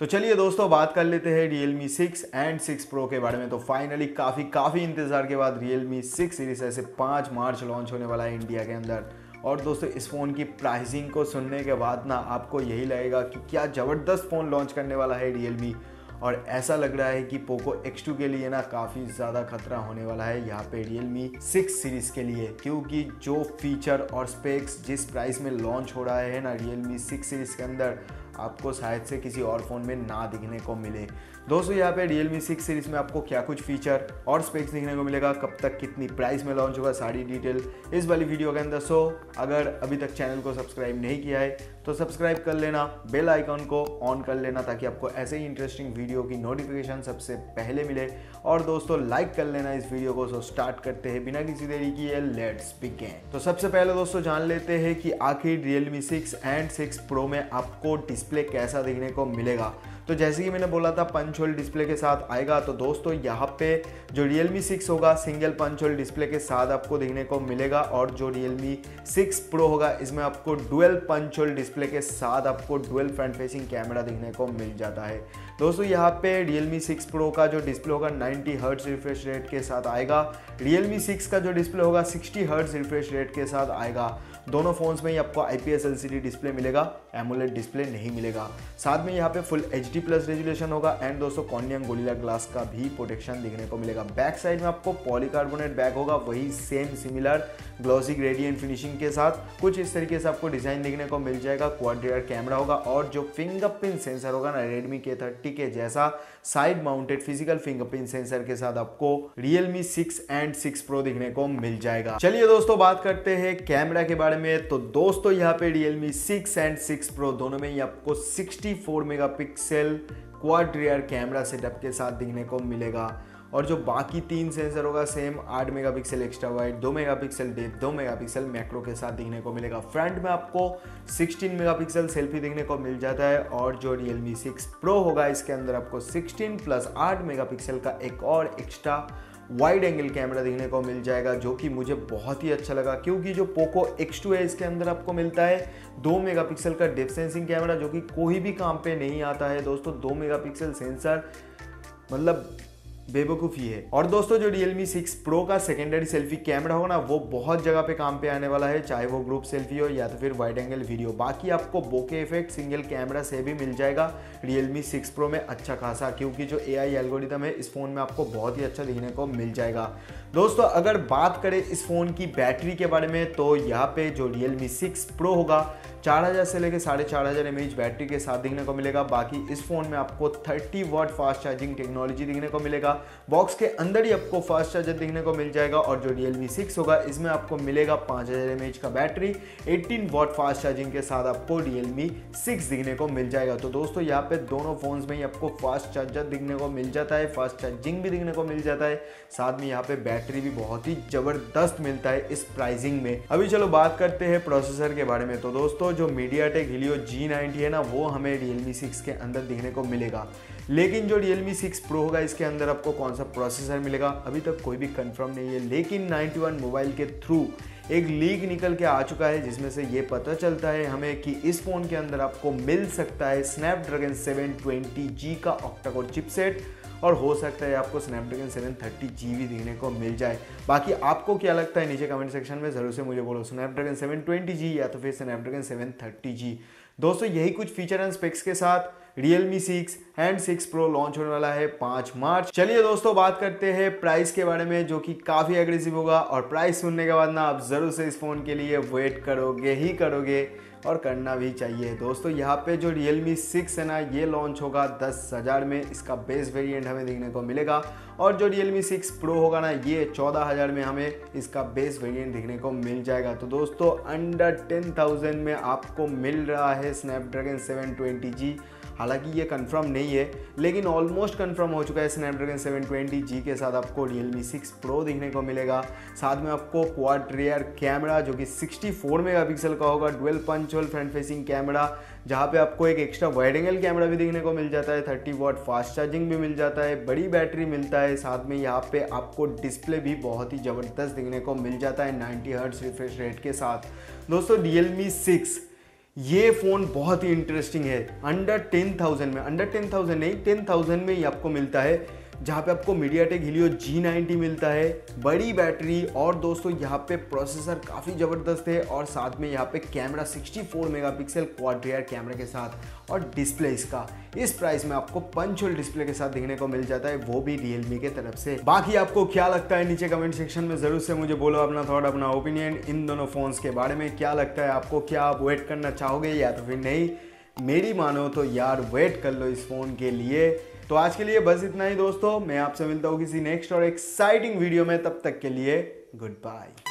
तो चलिए दोस्तों बात कर लेते हैं Realme 6 एंड 6 Pro के बारे में। तो फाइनली काफ़ी इंतज़ार के बाद Realme 6 सीरीज ऐसे 5 मार्च लॉन्च होने वाला है इंडिया के अंदर। और दोस्तों इस फ़ोन की प्राइसिंग को सुनने के बाद ना आपको यही लगेगा कि क्या ज़बरदस्त फ़ोन लॉन्च करने वाला है Realme। और ऐसा लग रहा है कि Poco X2 के लिए ना काफ़ी ज़्यादा खतरा होने वाला है यहाँ पे Realme 6 सीरीज़ के लिए, क्योंकि जो फीचर और स्पेक्स जिस प्राइस में लॉन्च हो रहा है ना Realme 6 सीरीज़ के अंदर, आपको शायद से किसी और फ़ोन में ना दिखने को मिले। दोस्तों यहाँ पे Realme 6 सीरीज़ में आपको क्या कुछ फीचर और स्पेक्स दिखने को मिलेगा, कब तक कितनी प्राइस में लॉन्च होगा, सारी डिटेल इस वाली वीडियो के अंदर। सो अगर अभी तक चैनल को सब्सक्राइब नहीं किया है तो सब्सक्राइब कर लेना, बेल आइकॉन को ऑन कर लेना ताकि आपको ऐसे ही इंटरेस्टिंग वीडियो की नोटिफिकेशन सबसे पहले मिले। और दोस्तों लाइक कर लेना इस वीडियो को। सो स्टार्ट करते हैं बिना किसी देरी किए, लेट्स बिगिन। तो सबसे पहले दोस्तों जान लेते हैं कि आखिर Realme 6 एंड 6 Pro में आपको डिस्प्ले कैसा देखने को मिलेगा। तो जैसे कि मैंने बोला था पंच होल डिस्प्ले के साथ आएगा। तो दोस्तों यहाँ पे जो Realme 6 होगा सिंगल पंच होल डिस्प्ले के साथ आपको देखने को मिलेगा, और जो Realme 6 Pro होगा इसमें आपको डुअल पंच होल डिस्प्ले के साथ आपको डुअल फ्रंट फेसिंग कैमरा देखने को मिल जाता है। दोस्तों यहाँ पे Realme 6 Pro का जो डिस्प्ले होगा 90 हर्ट्ज रिफ्रेश रेट के साथ आएगा। Realme 6 का जो डिस्प्ले होगा 60 हर्ट्ज रिफ्रेश रेट के साथ आएगा। दोनों फ़ोन्स में ही आपको IPS LCD डिस्प्ले मिलेगा, AMOLED डिस्प्ले नहीं मिलेगा। साथ में यहाँ पे फुल HD+ रेजुलेशन होगा एंड दोस्तों Corning Gorilla Glass का भी प्रोटेक्शन देखने को मिलेगा। बैक साइड में आपको पॉलीकार्बोनेट बैक होगा, वही same similar glossy gradient finishing के साथ कुछ इस तरीके से आपको डिज़ाइन देखने को मिल जाएगा। क्वाड रियर कैमरा होगा और जो फिंगरप्रिंट सेंसर होगा ना Redmi K30 के जैसा side mounted physical fingerprint sensor के साथ आपको Realme 6 एंड 6 Pro देखने को मिल जाएगा। चलिए दोस्तों बात करते हैं कैमरा के बारे में। तो दोस्तों यहाँ पे Realme 6 एंड 6 Pro दोनों में ही आपको 64 megapixel quad rear camera setup के साथ दिखने को मिलेगा। और जो बाकी तीन सेंसर होगा same 8 megapixel extra wide, 2 megapixel depth, 2 megapixel macro के साथ दिखने को मिलेगा। फ्रंट में आपको 16 मेगापिक्सल सेल्फी देखने को मिल जाता है, और जो Realme 6 Pro होगा इसके अंदर आपको 16+8 मेगापिक्सल का एक और एक्स्ट्रा वाइड एंगल कैमरा देखने को मिल जाएगा, जो कि मुझे बहुत ही अच्छा लगा। क्योंकि जो Poco X2 है इसके अंदर आपको मिलता है 2 मेगापिक्सल का डेप्थ सेंसिंग कैमरा, जो कि कोई भी काम पे नहीं आता है। दोस्तों 2 मेगापिक्सल सेंसर मतलब बेवकूफ़ी है। और दोस्तों जो Realme 6 Pro का सेकेंडरी सेल्फी कैमरा होगा ना वो बहुत जगह पे काम पे आने वाला है, चाहे वो ग्रुप सेल्फी हो या तो फिर वाइड एंगल वीडियो। बाकी आपको बोके इफेक्ट सिंगल कैमरा से भी मिल जाएगा Realme 6 Pro में अच्छा खासा, क्योंकि जो AI एल्गोरिदम है इस फ़ोन में आपको बहुत ही अच्छा देखने को मिल जाएगा। दोस्तों अगर बात करें इस फ़ोन की बैटरी के बारे में, तो यहाँ पे जो Realme 6 Pro होगा 4000 से लेकर 4500 mAh बैटरी के साथ देखने को मिलेगा। बाकी इस फ़ोन में आपको 30W फास्ट चार्जिंग टेक्नोलॉजी देखने को मिलेगा। बॉक्स के अंदर ही आपको फास्ट चार्जर देखने को मिल जाएगा। और जो Realme 6 होगा इसमें आपको मिलेगा 5000 mAh का बैटरी, 18W फास्ट चार्जिंग के साथ आपको Realme 6 दिखने को मिल जाएगा। तो दोस्तों यहाँ पे दोनों फ़ोन्स में ही आपको फास्ट चार्जर दिखने को मिल जाता है, फास्ट चार्जिंग भी दिखने को मिल जाता है, साथ में यहाँ पे बैटरी भी बहुत ही ज़बरदस्त मिलता है इस प्राइसिंग में। अभी चलो बात करते हैं प्रोसेसर के बारे में। तो दोस्तों जो MediaTek Helio G90 है ना वो हमें Realme 6 के अंदर दिखने को मिलेगा, लेकिन जो Realme 6 Pro होगा इसके अंदर आपको कौन सा प्रोसेसर मिलेगा अभी तक कोई भी कंफर्म नहीं है। लेकिन 91मोबाइल के थ्रू एक लीक निकल के आ चुका है, जिसमें से ये पता चलता है हमें कि इस फ़ोन के अंदर आपको मिल सकता है Snapdragon 720G का ऑक्टा-कोर चिपसेट, और हो सकता है आपको Snapdragon 730G भी देखने को मिल जाए। बाकी आपको क्या लगता है नीचे कमेंट सेक्शन में ज़रूर से मुझे बोलो, Snapdragon 720G या तो फिर Snapdragon 730G। दोस्तों यही कुछ फीचर एंड स्पेक्स के साथ Realme 6 एंड 6 Pro लॉन्च होने वाला है 5 मार्च। चलिए दोस्तों बात करते हैं प्राइस के बारे में, जो कि काफ़ी एग्रेसिव होगा। और प्राइस सुनने के बाद ना आप ज़रूर से इस फ़ोन के लिए वेट करोगे ही करोगे, और करना भी चाहिए। दोस्तों यहाँ पे जो Realme 6 है ना ये लॉन्च होगा 10,000 में, इसका बेस वेरिएंट हमें देखने को मिलेगा। और जो Realme 6 Pro होगा ना ये 14,000 में हमें इसका बेस वेरिएंट देखने को मिल जाएगा। तो दोस्तों अंडर 10,000 में आपको मिल रहा है Snapdragon 720G। हालांकि ये कंफर्म नहीं है, लेकिन ऑलमोस्ट कंफर्म हो चुका है। Snapdragon 720G के साथ आपको Realme 6 Pro देखने को मिलेगा। साथ में आपको क्वाड रियर कैमरा जो कि 64 मेगापिक्सल का होगा, dual punch hole front facing camera, जहाँ पे आपको एक एक्स्ट्रा वाइड एंगल कैमरा भी देखने को मिल जाता है, 30W फास्ट चार्जिंग भी मिल जाता है, बड़ी बैटरी मिलता है। साथ में यहाँ पे आपको डिस्प्ले भी बहुत ही ज़बरदस्त देखने को मिल जाता है 90 हर्ट्ज रिफ्रेश रेट के साथ। दोस्तों Realme 6 ये फ़ोन बहुत ही इंटरेस्टिंग है। टेन थाउजेंड में ही आपको मिलता है, जहाँ पे आपको मीडियाटेक हीलियो G90 मिलता है, बड़ी बैटरी, और दोस्तों यहाँ पे प्रोसेसर काफ़ी ज़बरदस्त है, और साथ में यहाँ पे camera 64 megapixel quad rear camera के साथ, और डिस्प्ले इसका इस प्राइस में आपको पंचोल डिस्प्ले के साथ देखने को मिल जाता है, वो भी रियलमी के तरफ से। बाकी आपको क्या लगता है नीचे कमेंट सेक्शन में ज़रूर से मुझे बोलो अपना थॉट, अपना ओपिनियन इन दोनों फ़ोन्स के बारे में। क्या लगता है आपको, क्या आप वेट करना चाहोगे या तो फिर नहीं? मेरी मानो तो यार वेट कर लो इस फ़ोन के लिए। तो आज के लिए बस इतना ही दोस्तों, मैं आपसे मिलता हूँ किसी नेक्स्ट और एक्साइटिंग वीडियो में, तब तक के लिए गुड बाय।